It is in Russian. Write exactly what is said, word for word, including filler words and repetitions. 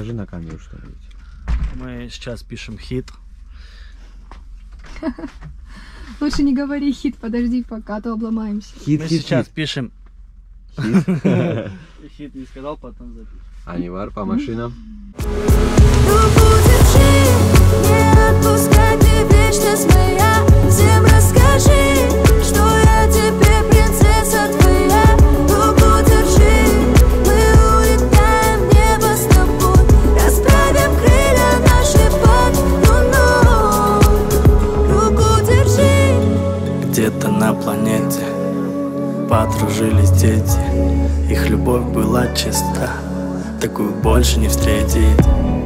Покажи на камеру что-нибудь. Мы сейчас пишем хит. Лучше не говори хит, подожди пока, а то обломаемся. Хит, Мы хит, сейчас хит. пишем. Хит. Хит не сказал, потом запишем. Анивар, по машинам. Где-то на планете подружились дети, их любовь была чиста, такую больше не встретить.